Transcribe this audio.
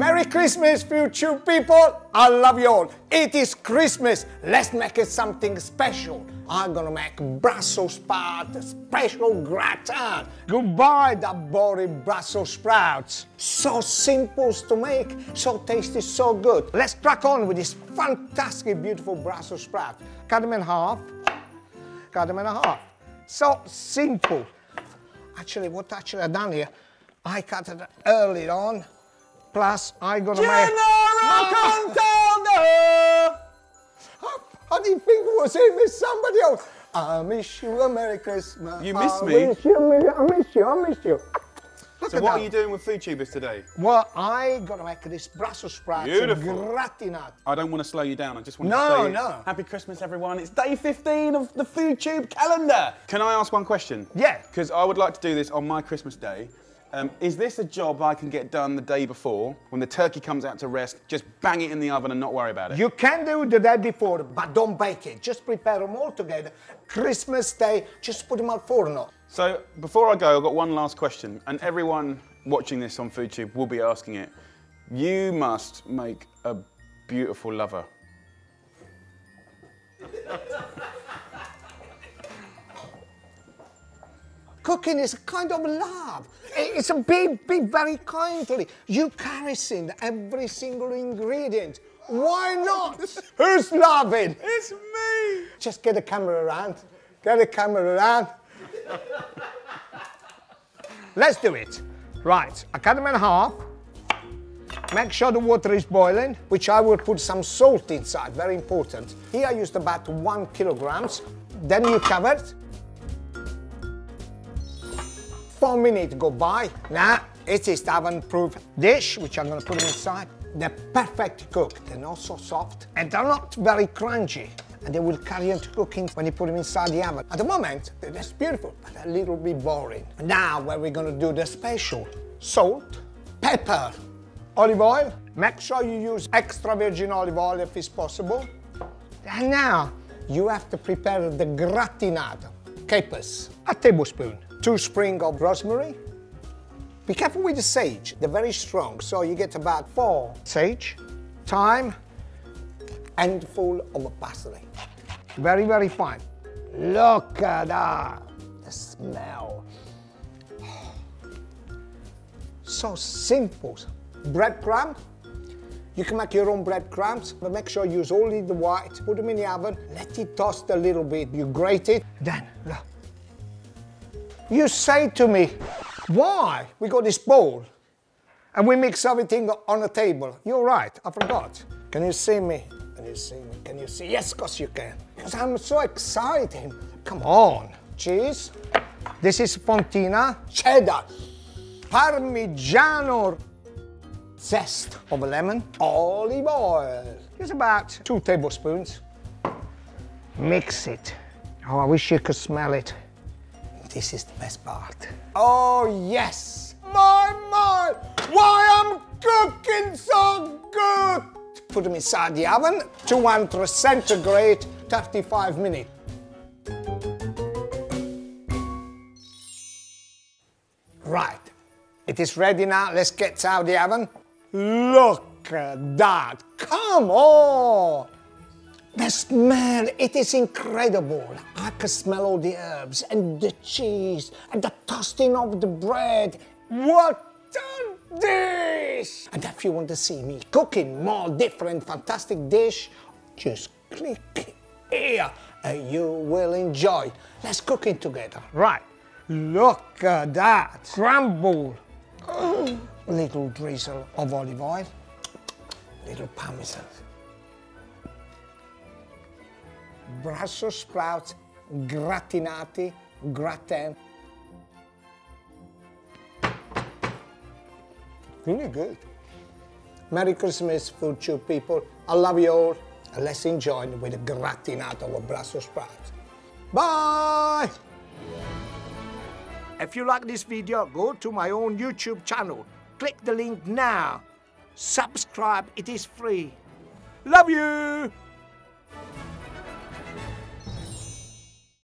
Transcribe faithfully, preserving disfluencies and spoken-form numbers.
Merry Christmas, Foodtube people! I love you all. It is Christmas. Let's make it something special. I'm gonna make Brussels sprout special gratin. Goodbye, that boring Brussels sprouts. So simple to make, so tasty, so good. Let's crack on with this fantastic, beautiful Brussels sprout. Cut them in half. Cut them in half. So simple. Actually, what actually I done here, I cut it early on. Plus, I gotta Gennaro make. Gennaro Contaldo! I didn't think it was him, it's somebody else. I miss you, a Merry Christmas. You miss I me? Miss you, I miss you, I miss you. Look so, what that. Are you doing with Foodtubers today? Well, I gotta make this Brussels sprouts gratinade. I don't want to slow you down, I just want no, to say no. Happy Christmas, everyone. It's day fifteen of the Foodtube calendar. Can I ask one question? Yeah. Because I would like to do this on my Christmas day. Um, is this a job I can get done the day before, when the turkey comes out to rest, just bang it in the oven and not worry about it? You can do it the day before, but don't bake it. Just prepare them all together. Christmas Day, just put them al forno. So, before I go, I've got one last question, and everyone watching this on Foodtube will be asking it. You must make a beautiful lover. Cooking is a kind of love. It's a big, big, very kindly. You caressing every single ingredient. Why not? Who's loving? It's me. Just get the camera around. Get the camera around. Let's do it. Right, I cut them in half. Make sure the water is boiling, which I will put some salt inside, very important. Here I used about one kilograms. Then you cover it. Four minutes go by. Now, it is the oven-proof dish, which I'm gonna put them inside. They're perfectly cooked. They're not so soft, and they're not very crunchy. And they will carry on to cooking when you put them inside the oven. At the moment, that's beautiful, but a little bit boring. Now, where we're gonna do the special. Salt, pepper, olive oil. Make sure you use extra virgin olive oil if it's possible. And now, you have to prepare the gratinado. Capers, a tablespoon. Two spring of rosemary. Be careful with the sage, they're very strong, so you get about four sage, thyme, and full of parsley. Very, very fine. Look at that, the smell. Oh. So simple. Breadcrumb, you can make your own breadcrumbs, but make sure you use only the white, put them in the oven, let it toast a little bit, you grate it, then look. You say to me, why? We got this bowl and we mix everything on a table. You're right, I forgot. Can you see me? Can you see me? Can you see? Yes, of course you can. Because I'm so excited. Come on. Cheese. This is fontina. Cheddar. Parmigiano. Zest of a lemon. Olive oil. Just about two tablespoons. Mix it. Oh, I wish you could smell it. This is the best part. Oh yes! My, my! Why I'm cooking so good! Put them inside the oven, two hundred centigrade, thirty-five minutes. Right, it is ready now, let's get out of the oven. Look at that, come on! The smell, it is incredible. I can smell all the herbs and the cheese and the toasting of the bread. What a dish! And if you want to see me cooking more different fantastic dish, just click here and you will enjoy. Let's cook it together. Right, look at that. Crumble. Mm. Little drizzle of olive oil, little parmesan. Brussels sprouts, gratinati, gratin. Really good. Merry Christmas, Foodtube people. I love you all. And let's enjoy it with a gratinato of Brussels sprouts. Bye! If you like this video, go to my own YouTube channel. Click the link now. Subscribe, it is free. Love you!